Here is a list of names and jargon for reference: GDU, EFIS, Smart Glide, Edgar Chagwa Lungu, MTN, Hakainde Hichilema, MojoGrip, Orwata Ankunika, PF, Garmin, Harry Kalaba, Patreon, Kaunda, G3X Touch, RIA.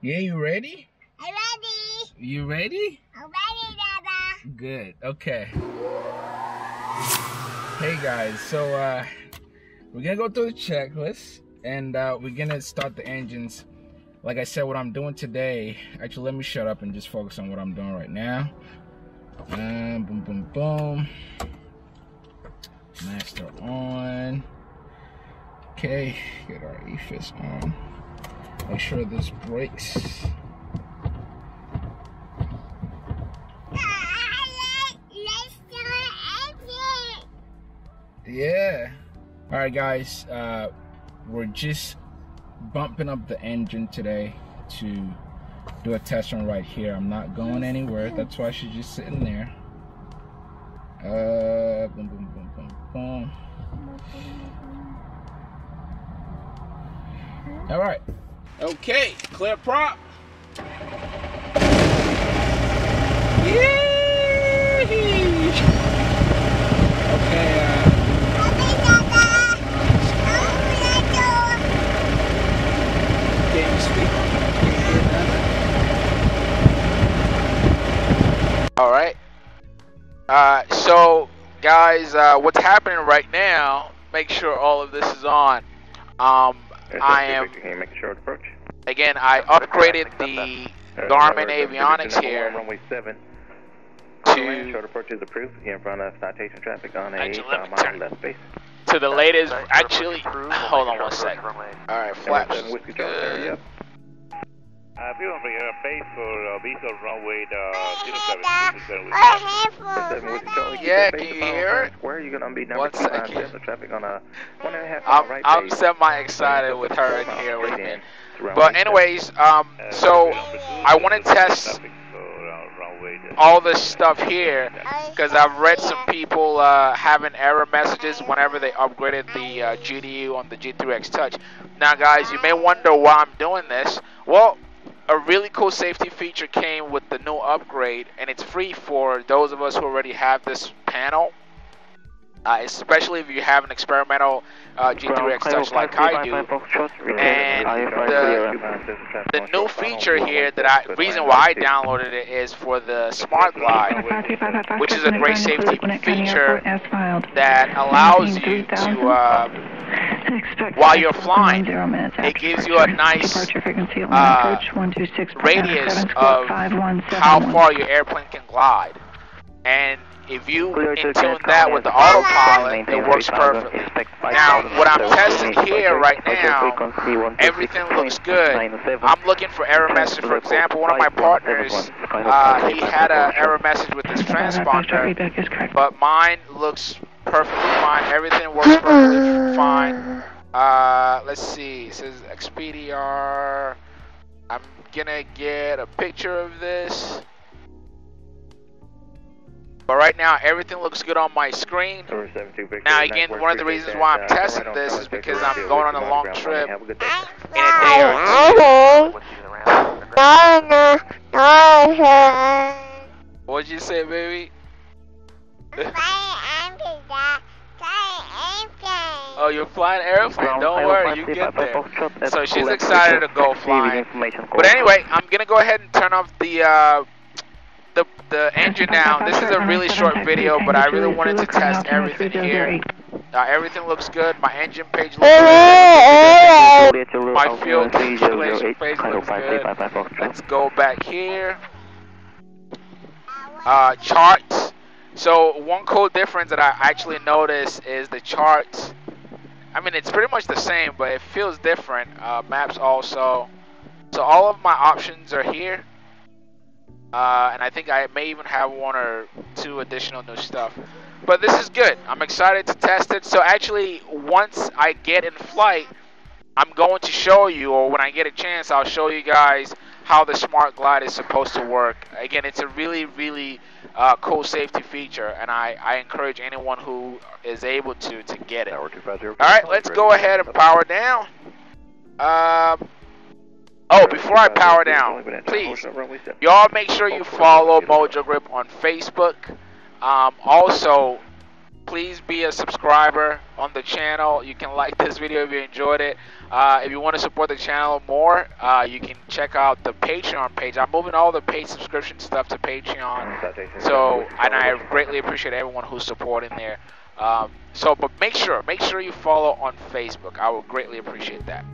Yeah, you ready? I'm ready. You ready? I'm ready, Dada. Good. Okay. Hey guys, so we're gonna go through the checklist, and we're gonna start the engines. Like I said, what I'm doing today, actually let me shut up and just focus on what I'm doing right now. Boom, boom, boom. Master on. Okay, get our EFIS on. Make sure this breaks. Let's do an engine. Yeah. All right, guys. We're just bumping up the engine today to do a test run right here. I'm not going anywhere. That's why she's just sitting there. Boom, boom, boom, boom, boom. All right. Okay, clear prop. All right. So guys, what's happening right now? Make sure all of this is on. I am. Can you make a short approach? Again, I upgraded the Garmin avionics here. Runway 7. To short approach is approved here in front of citation traffic on a left base. To the latest, actually. Hold on one second. All right, flaps. Good. People for your base for Visa runway 07. Yeah, can you hear it? Where are you gonna be now? One second. Traffic on a 1.5. I'm semi-excited with her in here with me. But anyways, so I want to test all this stuff here because I've read some people having error messages whenever they upgraded the GDU on the G3X Touch. Now, guys, you may wonder why I'm doing this. Well, a really cool safety feature came with the new upgrade, and it's free for those of us who already have this panel, especially if you have an experimental G3X Touch like I do. And the new feature here, that reason why I downloaded it, is for the Smart Glide, which is a great safety feature that allows you to while you're flying, it gives you a nice radius of how far your airplane can glide. And if you tune that with the autopilot, it works perfectly. Now, what I'm testing here right now, everything looks good. I'm looking for error message. For example, one of my partners, he had an error message with his transponder, but mine looks perfectly fine. Everything works perfectly fine. Let's see. It says XPDR. I'm gonna get a picture of this. But right now, everything looks good on my screen. Now, again, one of the reasons why I'm testing this is because I'm going on a long trip in a day or two. What'd you say, baby? Oh, you're flying airplane. Don't worry, you get there. So she's excited to go flying. But anyway, I'm gonna go ahead and turn off the engine now. This is a really short video, but I really wanted to test everything here. Everything looks good. My engine page looks good. My fuel calculation page looks good. Let's go back here. Charts. So one cool difference that I actually noticed is the charts. I mean, it's pretty much the same, but it feels different. Maps also. So all of my options are here. And I think I may even have one or two additional new stuff. But this is good. I'm excited to test it. So actually, once I get in flight, I'm going to show you, or when I get a chance, I'll show you guys how the Smart Glide is supposed to work. Again, it's a really, really cool safety feature, and I encourage anyone who is able to get it. All right, let's go ahead and power down. Oh, before I power down, please, y'all make sure you follow MojoGrip on Facebook. Also, please be a subscriber on the channel. You can like this video if you enjoyed it. If you want to support the channel more, you can check out the Patreon page. I'm moving all the paid subscription stuff to Patreon, so, and I greatly appreciate everyone who's supporting there. But make sure you follow on Facebook. I would greatly appreciate that.